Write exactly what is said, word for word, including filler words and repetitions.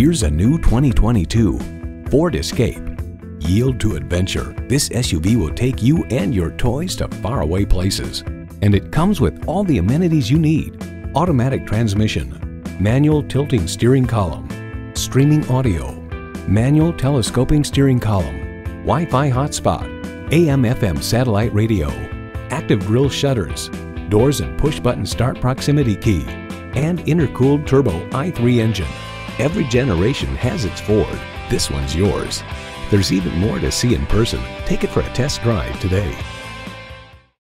Here's a new twenty twenty-two Ford Escape. Yield to adventure. This S U V will take you and your toys to faraway places. And it comes with all the amenities you need. Automatic transmission, manual tilting steering column, streaming audio, manual telescoping steering column, Wi-Fi hotspot, A M F M satellite radio, active grille shutters, doors and push-button start proximity key, and intercooled turbo I three engine. Every generation has its Ford. This one's yours. There's even more to see in person. Take it for a test drive today.